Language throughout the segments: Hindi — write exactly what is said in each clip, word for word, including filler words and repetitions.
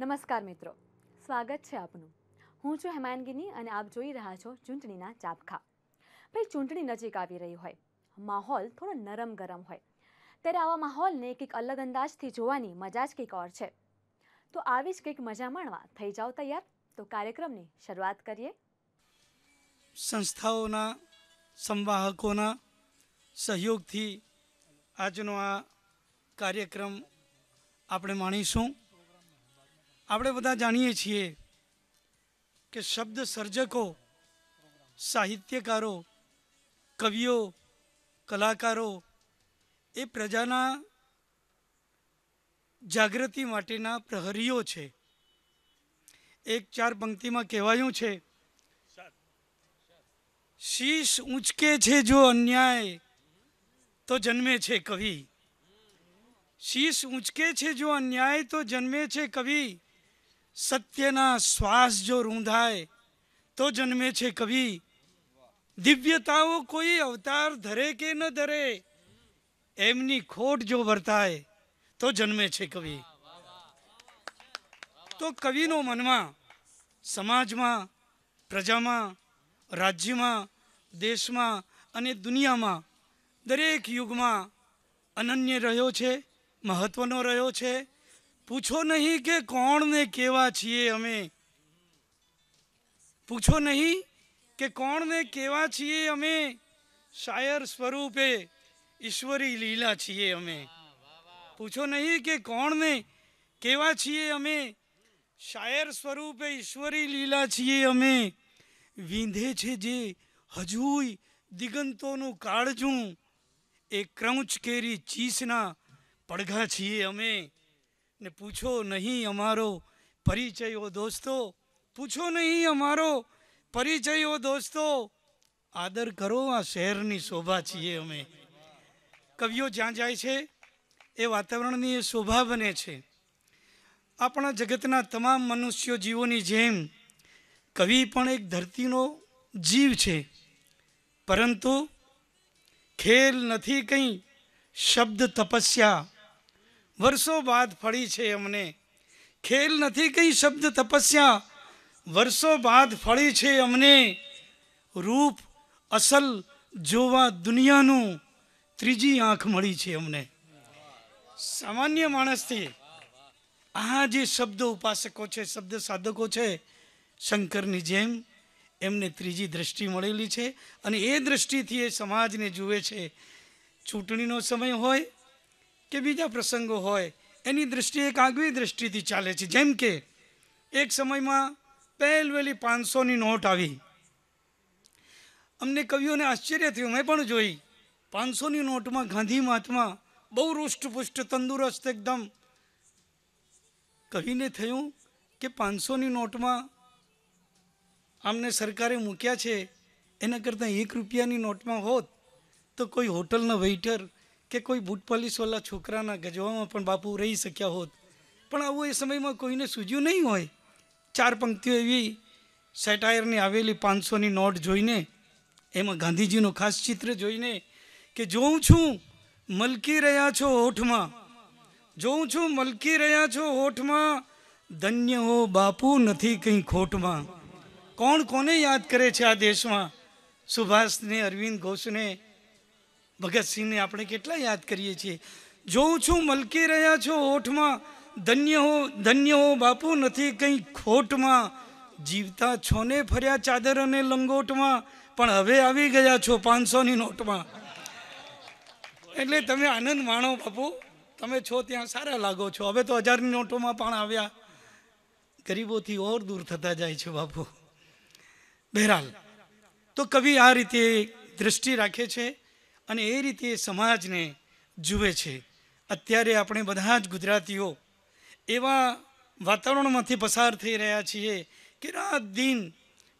नमस्कार मित्रों, स्वागत है आपनु। हूँ छू हेमानगिनी और आप जोई रहा छो चूंटणीना चाबखा। भाई चूंटणी नजीक आवी रही होय, माहौल थोड़ो नरम गरम होय त्यारे आवा माहौल ने कंईक अलग अंदाजथी जोवानी मजा ज कंईक ओर छे। तो आवी ज कंईक मजा माणवा थई जाओ तैयार। तो कार्यक्रमनी शरूआत करीए। संस्थाओना संवाहकोना सहयोगथी आजनो आ कार्यक्रम आपणे माणीशुं। आपणे बधा जाणीए छीए कि शब्द सर्जकों, साहित्यकारों, कविओ, कलाकारों ए प्रजाना जागृति माटेना प्रहरीओ छे। एक चार पंक्ति में कहेवायुं छे, शीश ऊंचके छे जो अन्याय तो जन्मे छे कवि। शीश ऊंचके छे जो अन्याय तो जन्मे छे कवि। सत्यना श्वास जो रूंधाए तो जन्मे छे कवि। दिव्यताओं कोई अवतार धरे के न धरे एमनी खोट जो वर्ताए तो जन्मे छे कवि। तो कविनो मनमा, समाजमा, प्रजामा, राज्यमा, देशमा अने दुनियामा दरेक युगमा अनन्य रह्यो छे, महत्वनो रह्यो छे। पूछो नहीं के कौन ने केवा छीए अमे, पूछो नहीं के कौन ने केवा छीए अमे, शायर स्वरूपे ईश्वरी लीला छीए अमे। पूछो नहीं के कौन ने केवा छीए अमे, शायर स्वरूपे ईश्वरी लीला छीए अमे। वींधे छे जे हजूय दिगंतोनु काळजू ए क्रौंच केरी चीसना पड़घा छीए अमे। ने पूछो नहीं अमारो परिचय ओ दोस्तों, पूछो नहीं अमारो परिचय ओ दोस्तों, आदर करो आ शहरनी शोभा छे अमे। कविओ ज्यां जाय छे ए वातावरणनी शोभा बने छे। आपणा जगतना तमाम मनुष्य जीवोनी जेम कवि पण एक धरतीनो जीव छे, परंतु खेल नथी कई शब्द तपस्या वर्षों बाद फड़ी छे अमने। खेल नथी कई शब्द तपस्या वर्षों बाद फड़ी छे अमने। रूप असल जोवा दुनियानु त्रीजी आँख मळी छे अमने। सामान्य माणसथी आ जे शब्द उपासको छे, शब्द साधको छे, शंकरनी जेम एमने त्रीजी दृष्टि मळेली छे अने ए दृष्टिथी ए समाजने जुए छे। चूंटणीनो समय होय के बीजा प्रसंगों होय एनी दृष्टि एक आगवी दृष्टिथी चाले छे। जेम के एक समय में पहल वेली पांच सौ नी नोट आवी। अमने कविओने आश्चर्य थयुं, मैं पण जोई। पांच सौ नी नोट में गांधी महात्मा बहु रुष्टपुष्ट तंदुरस्त एकदम। कविने थयुं के पांच सौ नी नोट में आमने सरकारे मूक्या छे एना करता एक रुपियानी नोट में होत तो कोई होटलना वेइटर के कोई बूट पॉलिश वाला छोकराना गजवामां पण बापू रही शक्या होत। पण आवो ए समयमां कोईने सूझ्युं नहीं होय। चार पंक्तिओ एवी सेटायरनी आवेली पांच सौ नी नोट जोईने एमां गांधीजीनुं खास चित्र जोईने के जोऊं छुं मलकी रह्या छो होठमां, जोऊं छुं मलकी रह्या छो होठमां, धन्य हो बापू नथी कई खोटमां। कोण कोने याद करे छे आ देशमां? सुभाष ने, अरविंद घोष ने, भगत सिंह ने आपणे केटला याद करीए छीए। जोऊं छुं मलकी रह्या छो होठमां, धन्य हो धन्य हो बापू नथी कई खोटमां। जीवता छोने फर्या चादर अने लंगोटमां, पण हवे आवी गया छो पांच सौ नी नोटमां। एटले तमे आनंद माणो बापू, तमे छो त्यां सारा लागो छो। हवे तो हज़ार नी नोटोमां पण आव्या। गरीबोथी ओर दूर थता जाय छे बापू। बहरहाल तो कवि आ रीते दृष्टि राखे छे अने ए रीते समाज ने जुए छे। अत्यारे आपणे बधा ज गुजरातीओ एवा वातावरणमांथी पसार थई रह्या छीए के रात दिन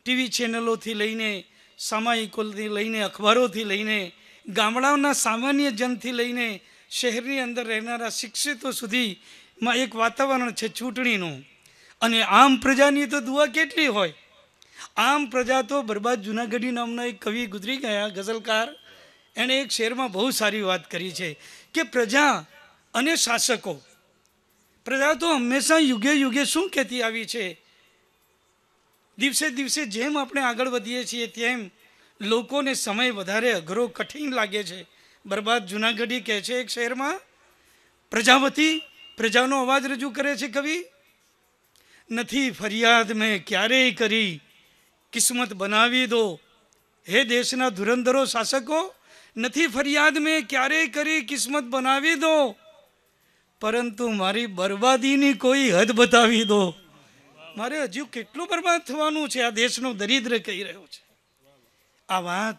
टीवी चेनलोथी लईने, सामायिकोथी लईने, अखबारोथी लईने, गामडाना सामान्य जनथी लईने शहेरनी अंदर रहेनारा शिक्षितो सुधीमां एक वातावरण छे चूंटणीनुं। अने आम प्रजानी तो दुआ केटली होय। आम प्रजा तो बर्बाद जूनागढ़ी नामना एक कवि गुजरी गया, गजलकार, एने एक शेर में बहुत सारी बात करी है कि प्रजा अने शासकों, પ્રજા તો હંમેશા યુગે યુગે શું કહેતી આવી છે? દિવસે દિવસે જેમ આપણે આગળ વધીએ છીએ તેમ લોકોને સમય વધારે અઘરો કઠિન લાગે છે. બરબાદ જૂનાગઢી કહે છે એક શહેરમાં, પ્રજાવતી પ્રજાનો અવાજ રજૂ કરે છે કવિ, નથી ફરિયાદ મેં ક્યારેય કરી, કિસ્મત બનાવી દો હે દેશના ધુરંધરો શાસકો. નથી ફરિયાદ મેં ક્યારેય કરી, કિસ્મત બનાવી દો, પરંતુ મારી બરબાદીની કોઈ હદ બતાવી દો. મારે હજુ કેટલું બરબાદ થવાનું છે? આ દેશનો દરિદ્ર કહી રહ્યો છે. આ વાત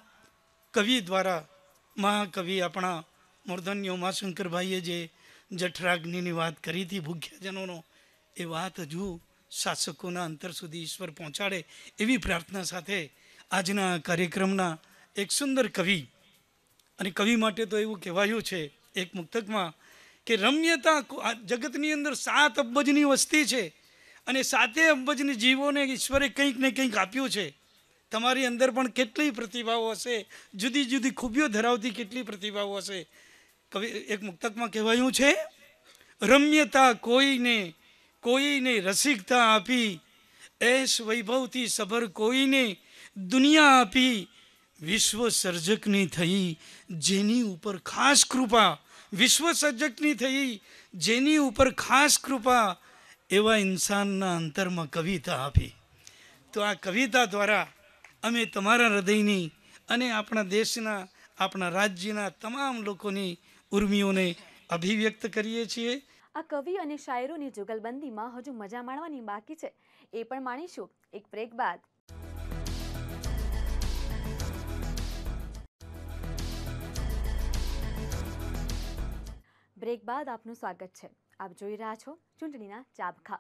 કવિ દ્વારા મહાકવિ આપણા મૂર્ધન્ય ઉમાશંકરભાઈએ જે જઠરાગ્નિની વાત કરી હતી ભૂખ્યાજનોનો, એ વાત હજુ શાસકોના અંતર સુધી ઈશ્વર પહોંચાડે એવી પ્રાર્થના સાથે આજના કાર્યક્રમના એક સુંદર કવિ, અને કવિ માટે તો એવું કહેવાયું છે એક મુક્તકમાં કે રમ્યતા જગતની અંદર સાત અબજની વસ્તી છે અને સાતે અબજની જીવોને ઈશ્વરે કંઈક ને કંઈક આપ્યું છે. તમારી અંદર પણ કેટલી પ્રતિભાઓ હશે, જુદી જુદી ખૂબીઓ ધરાવતી કેટલી પ્રતિભાઓ હશે. કવિ એક મુક્તકમાં કહેવાયું છે, રમ્યતા કોઈને કોઈને રસિકતા આપી, એશ વૈભવથી સભર કોઈને દુનિયા આપી, વિશ્વ સર્જકની થઈ જેની ઉપર ખાસ કૃપા, વિશ્વ સર્જકની થઈ જેની ઉપર ખાસ કૃપા, એવા ઇન્સાનના અંતરમાં કવિતા આપી. તો આ કવિતા દ્વારા અમે તમારા હૃદયની અને આપણા દેશના આપણા રાજ્યના તમામ લોકોની ઉર્મિઓને અભિવ્યક્ત કરીએ છીએ. આ કવિ અને શાયરોની જુગલબંધીમાં હજુ મજા માણવાની બાકી છે, એ પણ માણીશું એક બ્રેક બાદ. બ્રેક બાદ આપનું સ્વાગત છે. આપ જોઈ રહ્યા છો ચૂંટણીના ચાબખા.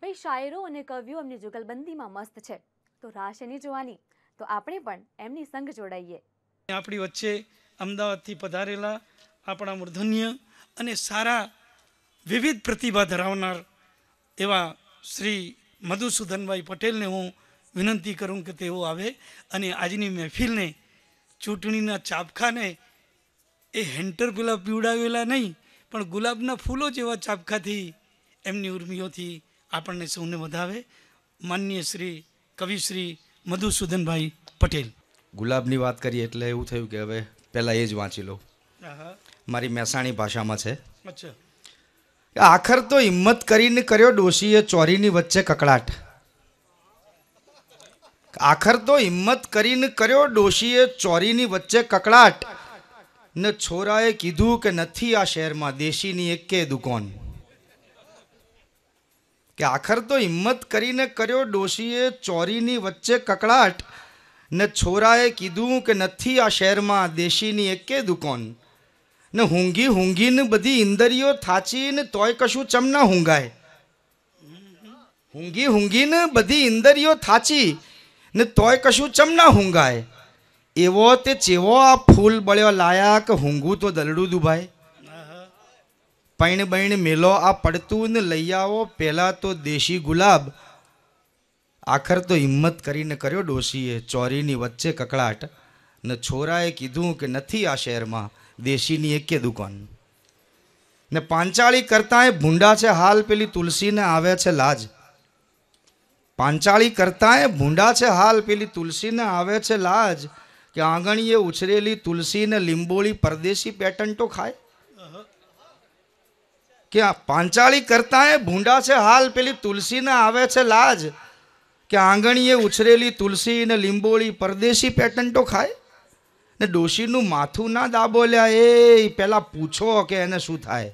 ભાઈ, શાયરો અને કવિઓ એમની જુગલબંધીમાં મસ્ત છે, તો રાશેની જોવાની, તો આપણે પણ એમની સંગ જોડાઈએ. આપણી વચ્ચે અમદાવાદથી પધારેલા આપણા મૂર્ધન્ય અને સારા વિવિધ પ્રતિભા ધરાવનાર એવા શ્રી મધુસૂદનભાઈ પટેલને હું વિનંતી કરું કે તેઓ આવે અને આજની મહેફિલને, ચૂંટણીના ચાબખાને એ હેન્ટર પેલા પીવડાવેલા નહીં, પણ ગુલાબના ફૂલો જેવા ચાબખાથી એમની ઉર્મિઓથી આપણને સૌને વધાવે. માનનીય શ્રી કવિશ્રી મધુસૂદનભાઈ પટેલ. ગુલાબની વાત કરીએ એટલે એવું થયું કે હવે પહેલાં એ જ વાંચી લો. મારી મહેસાણી ભાષામાં છે. આખર તો હિંમત કરીને કર્યો ડોશીએ ચોરીની વચ્ચે કકડાટ. આખર તો હિંમત કરીને કર્યો ડોશીએ ચોરીની વચ્ચે કકડાટ, ને છોરાએ કીધું કે નથી આ શહેરમાં દેશીની એકે દુકાન. કે આખર તો હિંમત કરીને કર્યો ડોશીએ ચોરીની વચ્ચે કકડાટ, ને છોરાએ કીધું કે નથી આ શહેરમાં દેશીની એકે દુકાન. ને હુંઘી હુંઘીને બધી ઇન્દરીઓ થાચીને તોય કશું ચમ ના હુંઘાય. હુંઘી હુંઘીને બધી ઇન્દરીઓ થાચી ને તોય કશું ચમ ના હુંઘાય, એવો તે ચેવો આ ફૂલ બળ્યો લાયા કે હુંઘું તો દલડું દુભાય. પૈણ બૈણ મેલો આ પડતું ને લઈ આવો પહેલાં તો દેશી ગુલાબ. આખર તો હિંમત કરીને કર્યો ડોશીએ ચોરીની વચ્ચે કકડાટ, ને છોરાએ કીધું કે નથી આ શહેરમાં દેશીની એકે દુકાન. ને પાંચાળી કરતાંય ભૂંડા છે હાલ પેલી તુલસીને આવે છે લાજ. પાંચાળી કરતાંય ભૂંડા છે હાલ પેલી તુલસીને આવે છે લાજ, કે આંગણીએ ઉછરેલી તુલસીને લીંબોળી પરદેશી પેટર્ન તો ખાય. કે આ પાંચાળી કરતાંય ભૂંડા છે હાલ પેલી તુલસીને આવે છે લાજ, કે આંગણીએ ઉછરેલી તુલસીને લીંબોળી પરદેશી પેટર્ન તો ખાય. ને ડોશીનું માથું ના દાબોલ્યા એ પહેલાં પૂછો કે એને શું થાય.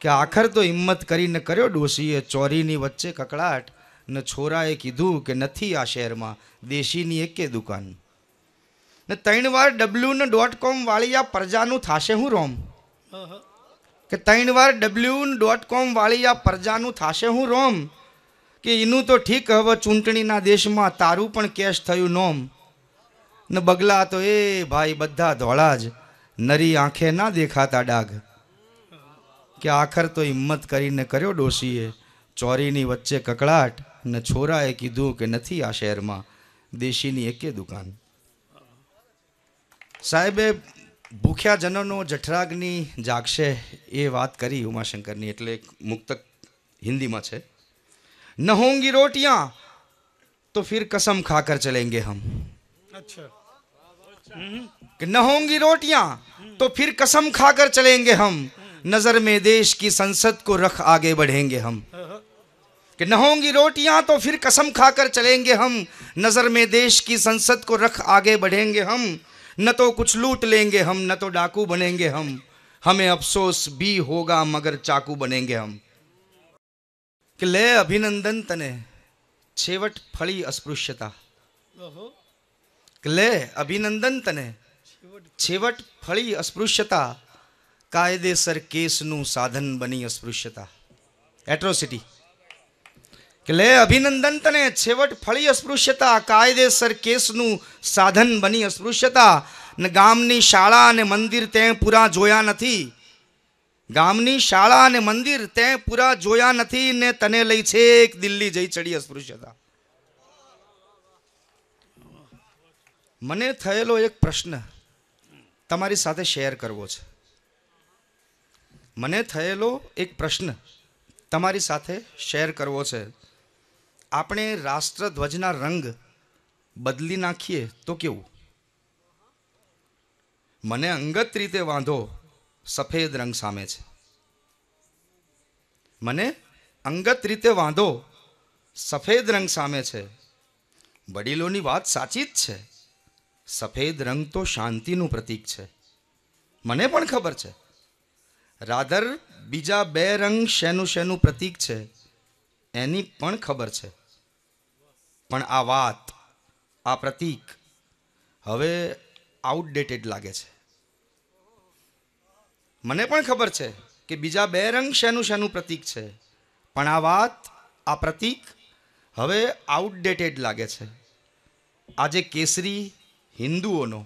કે આખર તો હિંમત કરીને કર્યો ડોશીએ ચોરીની વચ્ચે કકડાટ, ને છોરાએ કીધું કે નથી આ શહેરમાં દેશીની એકે દુકાન. ને ત્રણ વાર ડબલ્યુ ને ડોટ કોમ વાળી આ પ્રજાનું થશે હું રોમ. કે ત્રણ વાર ડબલ્યુ ડોટ કોમ વાળી આ પ્રજાનું થશે હું રોમ, કે એનું તો ઠીક હવે ચૂંટણીના દેશમાં તારું પણ કેશ થયું નોમ. ને બગલા તો એ ભાઈ બધા ધોળા જ, નરી આંખે ના દેખાતા ડાઘ. કે આખર તો હિંમત કરીને કર્યો ડોશીએ ચોરીની વચ્ચે કકડાટ, ને છોરાએ કીધું કે નથી આ શહેરમાં દેશીની એકે દુકાન. સાહેબે ભૂખ્યા જનોનો જઠરાગ્નિ જાગશે એ વાત કરી ઉમાશંકરની, એટલે મુક્તક हिंदी में है। न होंगी रोटियां तो फिर कसम खाकर चलेंगे हम। अच्छा कि न होंगी रोटियां तो फिर कसम खाकर चलेंगे हम, नजर में देश की संसद को रख आगे बढ़ेंगे हम। कि न होंगी रोटियां तो फिर कसम खाकर चलेंगे हम, नजर में देश की संसद को रख आगे बढ़ेंगे हम। न तो कुछ लूट लेंगे हम, न तो डाकू बनेंगे हम, हमें अफसोस भी होगा मगर चाकू बनेंगे हम। कि ले अभिनंदन तने छेवट फली अस्पृश्यता, ले अभिनंदन तने छेवट फली अस्पृश्यता, कायदेसर केसनु साधन बनी अस्पृश्यता, एट्रोसिटी। ले अभिनंदन तने छेवट फली अस्पृश्यता, कायदेसर केसनु साधन बनी अस्पृश्यता। न गामनी शाळा ने मंदिर ते पूरा जोया नथी, गामनी शाळा ने मंदिर ते पूरा जोया नथी, ने तने लई छेक दिल्ली जई चढ़ी अस्पृश्यता। मने थयेलो एक प्रश्न तमारी साथे शेयर करवो छे, मने थयेलो एक प्रश्न तमारी साथे शेयर करवो छे। आपणे राष्ट्रध्वजना रंग बदली नाखीए तो केवुं? मने अंगत रीते वांधो सफेद रंग सामे छे, मने अंगत रीते वांधो सफेद रंग सामे छे। वडीलोनी वात साची ज छे, सफेद रंग तो शांतिनु प्रतीक छे, मने पण खबर छे। राधर बीजा बे रंग शेनु शेनु प्रतीक छे एनी पण खबर छे, पण आ वात आ प्रतीक हवे आउटडेटेड लागे छे। मने पण खबर छे कि बीजा बे रंग शेनु शेनु प्रतीक छे, पण आ वात आ प्रतीक हवे आउटडेटेड लागे छे। आजे केसरी हिंदुओनो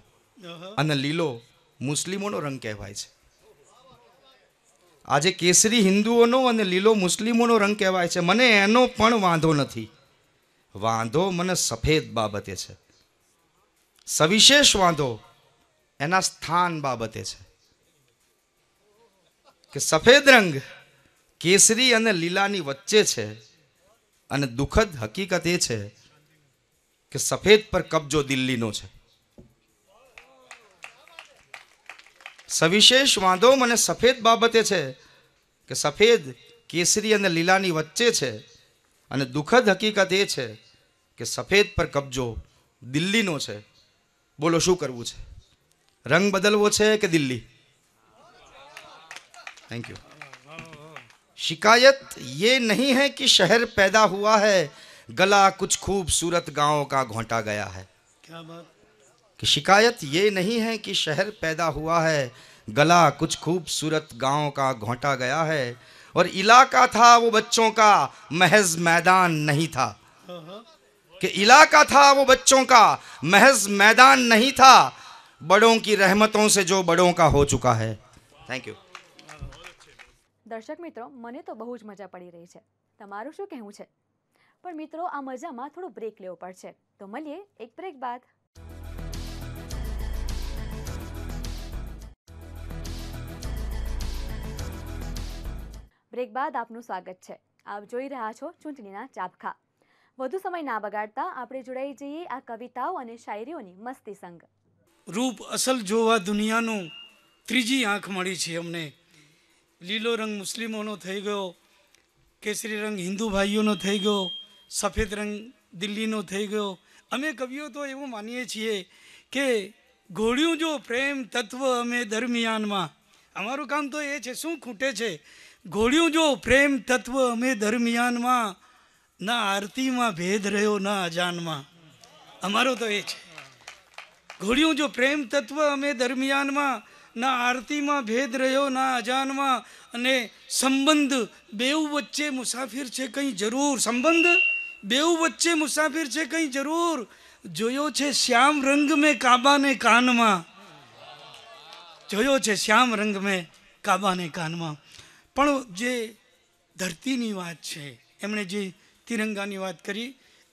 अने लीलो मुस्लिमोनो रंग कहेवाय छे, आजे केसरी हिंदुओनो अने लीलो मुस्लिमोनो रंग कहेवाय छे। मने एनो पण वांधो नथी, वांधो मने सफेद बाबते छे, सविशेष वांधो एना स्थान बाबते छे। कि सफेद रंग केसरी अने लीलानी वच्चे छे, अने दुखद हकीकत ए छे कि सफेद पर कब्जो दिल्लीनो छे। सविशेष वांधो मने सफेद बाबते छे कि सफेद केसरी अने लीलानी वच्चे छे, अने दुखद हकीकत ए छे कि सफेद पर कब्जो दिल्लीनो छे। बोलो शुं करवुं छे, रंग बदलवो छे कि दिल्ली? Thank you. शिकायत ये नहीं है कि शहर पैदा हुआ है, गला कुछ खूबसूरत गांव का घोंटा गया है। क्या बात। कि शिकायत ये नहीं है कि शहर पैदा हुआ है, गला कुछ खूबसूरत गांव का घोंटा गया है। और इलाका था वो बच्चों का, महज मैदान नहीं था। कि इलाका था वो बच्चों का, महज मैदान नहीं था, बड़ों की रहमतों से जो बड़ों का हो चुका है। Thank you. दर्शक मित्रों, मने तो बहुज मजा पड़ी रही है, तमारू शू कहूं छे? पर मित्रों आ मजा में थोड़ा ब्रेक लेवो पड़शे, तो मळीए एक ब्रेक बाद। ब्रेक बाद आपनुं स्वागत है, आप जोई रह्या छो चूंटणीना चाबखा। वधु समय ना बगाड़ता आपणे जोड़ाई जईए आ कविताओं अने शायरीओनी मस्ती संग। रूप असल जोवा दुनियानो त्रीजी आँख मळी छे अमने। લીલો રંગ મુસ્લિમોનો થઈ ગયો, કેસરી રંગ હિન્દુ ભાઈઓનો થઈ ગયો, સફેદ રંગ દિલ્હીનો થઈ ગયો। અમે કવિઓ તો એવું માનીએ છીએ કે ઘોળ્યું જો પ્રેમ તત્વ અમે દરમિયાનમાં, અમારું કામ તો એ છે, શું ખૂટે છે? ઘોળ્યું જો પ્રેમ તત્વ અમે દરમિયાનમાં, ના આરતીમાં ભેદ રહ્યો ના અજાનમાં, અમારો તો એ છે। ઘોળ્યું જો પ્રેમ તત્વ અમે દરમિયાનમાં, ना आरती में भेद रह्यो ना अजान में, अने संबंध बेव वच्चे मुसाफिर छे कहीं जरूर, संबंध बेव वच्चे मुसाफिर छे कहीं जरूर। जोयो छे श्याम रंग में काबा ने कान में, जोयो छे श्याम रंग में काबा ने कान में। पण जे धरती नी वात छे, एमणे जे तिरंगा नी वात करी,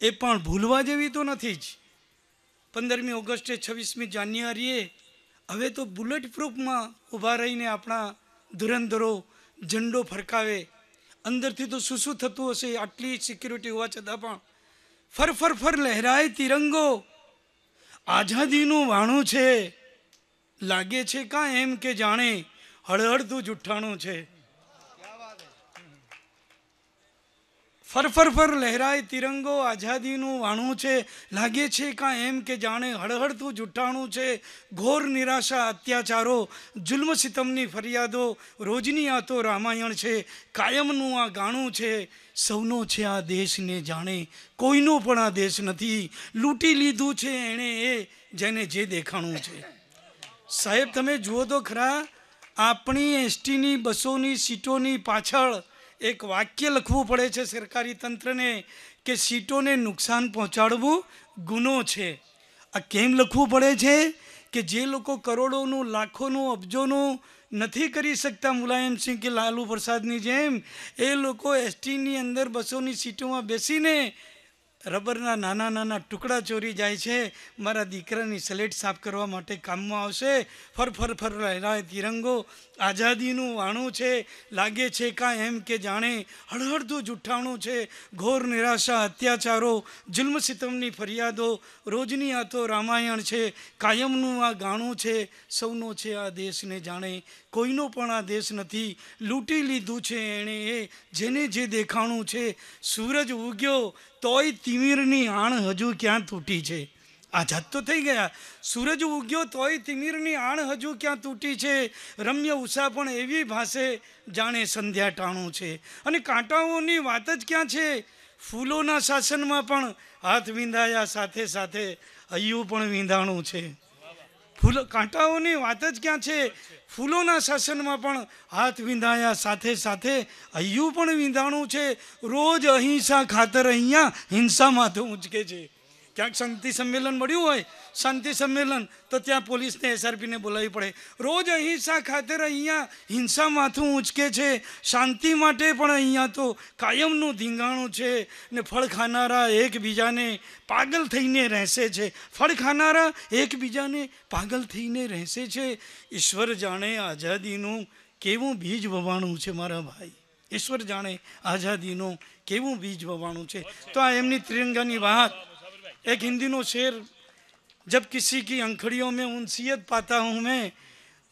ए पण भूलवा जेवी तो नथी ज। पंदरमी ऑगस्टे छवीसमी जान्युआरीए हवे तो बुलेट प्रूफ में उभा रहीने आपणा धुरंधरो झंडो फरकावे। अंदर थी तो शू शू थतुं हशे, आटली सिक्योरिटी होवा छतां पण फर फर फर लहराए तिरंगो, आजादी नो वाणो छे। लागे छे का एम के जाने हळहळतुं जुठाणो छे। फर फर फर लहराए तिरंगो, आजादी नो वाणो छे। लागे छे का एम के जाने हड़हड़तू जुठाणू छे। घोर निराशा, अत्याचारो, जुल्म सितमनी फरियादो रोजनी आ तो रामायण छे। कायमनू आ गाणू छे। सौनो छे आ देश ने जाने, कोईनो पण आ देश नथी। लूटी लीधू छे एणे ए जेने जे देखाणू छे। साहेब तमे जुओ तो खरा, अपनी एसटी नी बसों नी सीटों नी पाछळ एक वाक्य लखवू पड़े छे सरकारी तंत्र ने कि सीटों ने नुकसान पहुँचाड़वू गुनो छे। आ केम लखवू पड़े छे कि जे लोको करोड़ों लाखों अबजों नहीं करी सकता मुलायम सिंह के लालू प्रसादनी जेम, ए लोको एसटी नी अंदर बसों नी सीटों में बेसीने रबरना नाना नाना टुकड़ा चोरी जाए छे। मारा दीकरानी सलेट साफ करवा माटे काममां आवशे। फर फर फर लहराए तिरंगो, आजादीनुं वाणो छे। लागे छे का एम के जाने हड़हड़तुं जुठाणो छे। घोर निराशा, अत्याचारो, जुल्म सितमनी फरियादो रोजनी आ तो रामायण छे। कायमनुं आ गाणो छे। सौनो छे आ देश ने जाने, कोईनो पण आ देश नथी। लूटी लीधुं छे एणे ए जेने जे देखाणुं छे। सूरज उग्यो तोय तिमिरनी आण हजू क्या तूटी छे। आजाद तो थई गया। सूरज उग्यो तोय तिमिरनी आण हजू क्या तूटी छे। रम्य उषा पण एवी भासे जाने संध्या टाणू छे। अने कांटाओनी वात ज क्या छे। फूलोना शासनमां पण हाथ वींधाया, साथे साथे हयूं पण वींधाणुं छे। फूल कांटाओनी वात ज क्या छे। फूलोना शासनमां पण हाथ वींधाया, साथे साथे हयूं पण वींधाणुं छे। रोज अहिंसा खातर अहींया हिंसा माथुं ऊंचके छे। क्यांक शांति सम्मेलन मळ्युं होय, शांति सम्मेलन तो त्यां पोलीस ने एसआरपी ने बोलावी पड़े। रोज अहिंसा खातर अहींया हिंसा माथुं ऊंचके छे। शांति माटे पण अहींया तो कायमनुं धींगाणुं छे। ने फळ खानारा एकबीजाने पागल थईने रहेशे छे। फळ खानारा एकबीजाने पागल थईने रहेशे छे। ईश्वर जाणे आजादीनुं केवुं बीज ववाणुं छे मारा भाई। ईश्वर जाणे आजादीनुं केवुं बीज ववाणुं छे। तो आ एमनी तिरंगानी वात। एक हिंदी नो शेर, जब किसी की अंखड़ियों में उनसियत पाता हूँ मैं,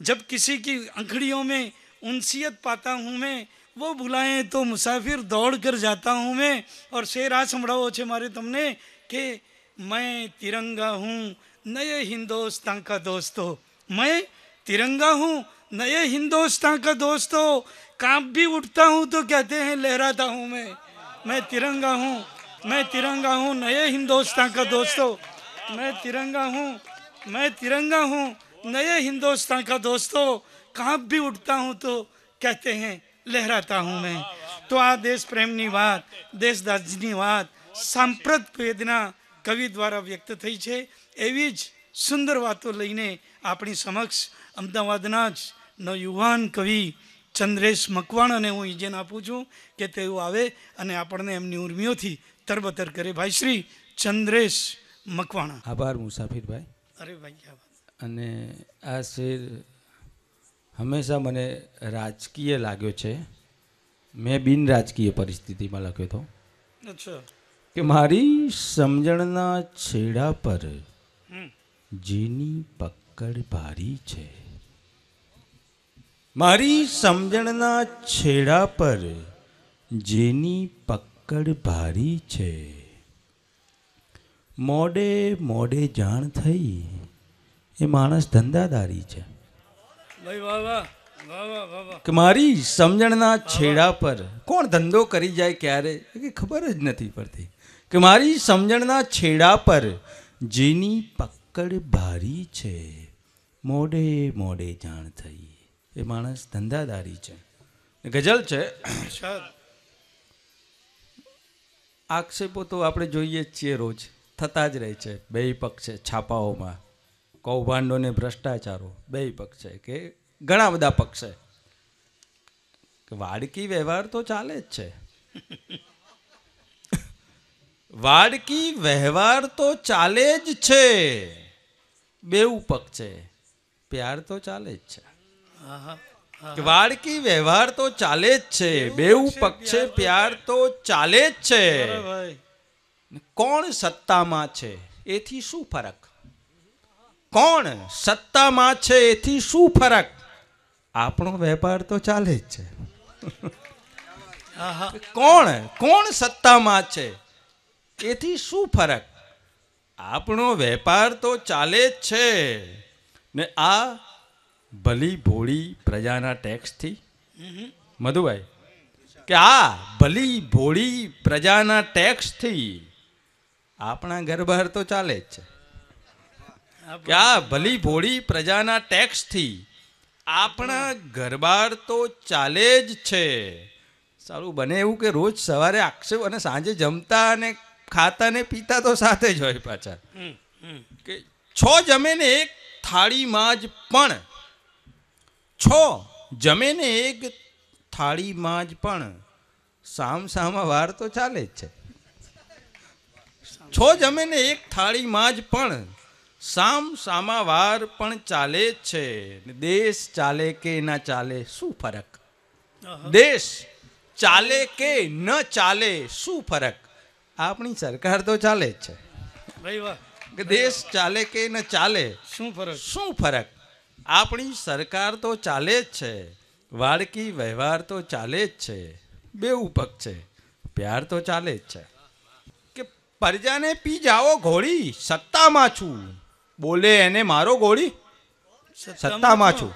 जब किसी की अंखड़ियों में उनसियत पाता हूँ मैं, वो बुलाएं तो मुसाफिर दौड़ कर जाता हूँ मैं। और शेर आ संभळावो छे मारे तमने कि मैं तिरंगा हूँ नए हिंदुस्तान का दोस्तों। मैं तिरंगा हूँ नए हिंदुस्तान का दोस्तों। काँप भी उठता हूँ तो कहते हैं लहराता हूँ मैं। मैं तिरंगा हूँ, मैं तिरंगा हूँ नए हिंदुस्तान का दोस्तों। मैं तिरंगा हूँ, मैं तिरंगा हूँ नए हिंदुस्तान का दोस्तों। काँप भी उठता हूँ तो कहते हैं लहराता हूँ मैं। तो आ देश प्रेमनी वात, देशदासनी वात सांप्रत वेदना कवि द्वारा व्यक्त थई छे। एवी ज सुंदर वातो लईने आपणी समक्ष अमदावादना ज नवयुवान कवि चंद्रेश मकवाणा ने हूँ ईजेन आपू छूँ के तेओ आवे अने आपणे एमनी उर्मियोथी तरबतर करे। भाई श्री चंद्रेश मकवाणा। आभार मुसाफिर भाई। अरे भाई आभार। अने आ शेर हमेशा मने राजकीय लाग्यो छे। मैं बिन राजकीय परिस्थिति में लख्यो तो। अच्छा। कि मारी समझणना छेड़ा पर जेनी पकड़ भारी छे। मारी समझणना छेड़ा पर जेनी पक पकड़ भारी छे। मोडे मोडे जाण थई ए मानस धंधादारी छे। भाई वाह वाह वाह वाह वाह। तुम्हारी समझणना छेड़ा पर कौन धंधो करी जाए क्यारे के खबर ज नथी पड़ती। तुम्हारी समझणना छेड़ा पर जेनी पकड़ भारी छे। मोडे मोडे जाण थई ए मानस धंधादारी छे। गजल छे। आक्षेपों तो आपणे जोईए छीए, रोज थता ज रहे छे। बेय पक्षे छापाओमां कौभांडो ने भ्रष्टाचारो, बेय पक्षे के घणा बधा पक्षे के वाडकी व्यवहार तो चाले ज छे। वाडकी व्यवहार तो चाले ज छे। बेव पक्षे प्यार तो चाले ज छे, वाड़की व्यवहार तो चाले ज छे, बेव पक्षे प्यार तो चाले ज छे। कोण सत्ता मां छे एथी शुं फरक? कोण सत्ता मां छे एथी शुं फरक? आपणो वेपार तो चाले ज छे। कोण कोण सत्ता मां छे एथी शुं फरक? आपणो वेपार तो चाले ज छे। ने आ भली भोळी प्रजाना टेक्स थी मधुभाई के आ भली भोळी प्रजाना टेक्स थी आपणा घर बहार तो चाले ज छे। क्या भली भोळी प्रजाना टेक्स थी आपणा घर बहार तो चाले ज छे। सारू बने एवं के रोज सवारे आक्षेप अने सांजे जमता अने खाता ने पीता तो साथे ज होय। पाछा के छो जमे ने एक थाळी मां ज पण छो जमे ने एक थाळी मां ज पण साम सामा वार तो चाले ज छे। छो जमे ने एक थाळी मां ज पण साम सामा वार पण चाले ज छे। देश चाले के ना चाले शुं फरक? देश चाले के न चाले शुं फरक? आपणी सरकार तो चाले ज छे भाई। वाह। देश चाले के न चाले शुं फरक? शुं फरक? आपणी सरकार तो चाले ज छे, वाड़की व्यवहार तो चाले ज छे, बेव पक्ष छे प्यार तो चाले ज छे। के परजाने पी जाओ घोड़ी सत्ता मां छू, बोले एने मारो घोड़ी सत्ता मां छू।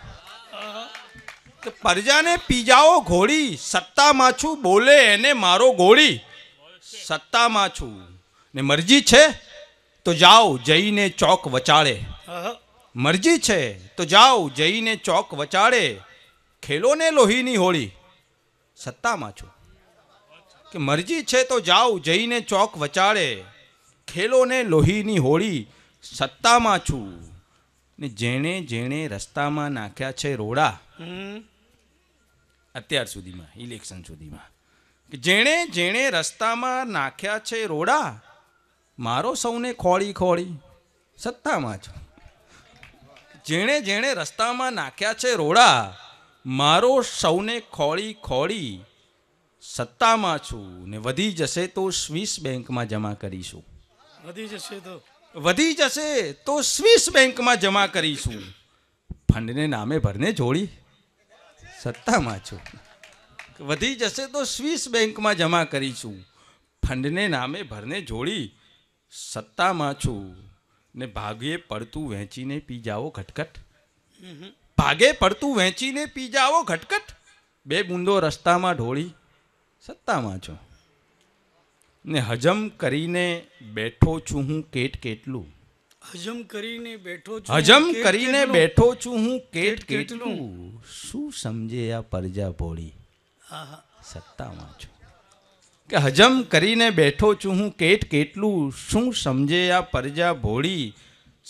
परजाने पीजाओ घोड़ी सत्ता मां छू, बोले एने मारो घोड़ी सत्ता मां छू। ने मर्जी छे तो जाओ जईने चौक वचाड़े, मर्जी छे तो जाओ जईने चौक वचाड़े, खेलो ने लोहीनी होड़ी सत्ता मां छू। कि मर्जी छे तो जाओ जईने चौक वचाड़े, खेलो ने लोहीनी होड़ी सत्ता मां छू। ने जेने जेने रस्ता मां नाख्या छे रोड़ा अत्यार सुधीमां इलेक्शन सुधीमां के जेने जेने रस्तामां नाख्या छे रोड़ा मारो सौने खोड़ी खोड़ी सत्तामां छो। जेने जेने रस्तामां नाख्या छे रोड़ा मारो सौने खोड़ी खोड़ी सत्तामां छो। ने वधी जशे तो स्विस बेंकमां जमा करीशुं, वधी जशे तो वधी जशे तो स्विस बेंकमां जमा करीशुं। फंडने नामे भरने जोड़ी सत्ता मां छू, वधी जशे तो स्विस बैंक में जमा करीशू। फंड ने नामे भरने जोड़ी सत्ता मां छू। ने भागे पड़तू वेची ने पी जाओ घटकट, भागे पड़तू वेची ने पी जाओ घटकट, बे बूंदो रस्ता में ढोड़ी सत्ता मां छू। ने हजम करीने बैठो छू हूँ केट केटलू, हजम करीने बैठो छू, हजम करीने बैठो छू हूँ केट केटलू। शू समझे आ परजा भोड़ी सत्ता मां छू। के हजम करीने बैठो छू हूँ केट केटलू, शू समझे आ परजा भोड़ी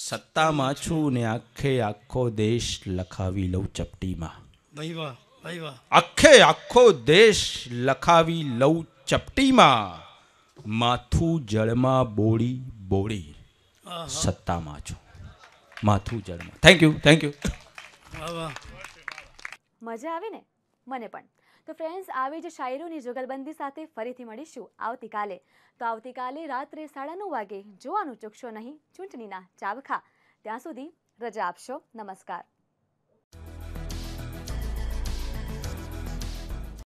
सत्ता मां छू। ने आखे आखो देश लखावी लऊ चपटी मां, भाई वाह भाई वाह, आखे आखो देश लखावी लऊ चपटी मां, माथू जळमा बोड़ी बोड़ी सत्ता मां छू, माथू जड़मा। Thank you thank you. मजा आवे ने मने पण। तो फ्रेंड्स आवी जे शायरीओनी जुगलबंदी साथे फरीथी मळीशुं आवती काले। तो आवती काले रात्रे साढ़ा नौ वागे जोवानुं चूकशो नहीं चूंटणीना चाबखा। त्यां सुधी रजा आपशो। नमस्कार।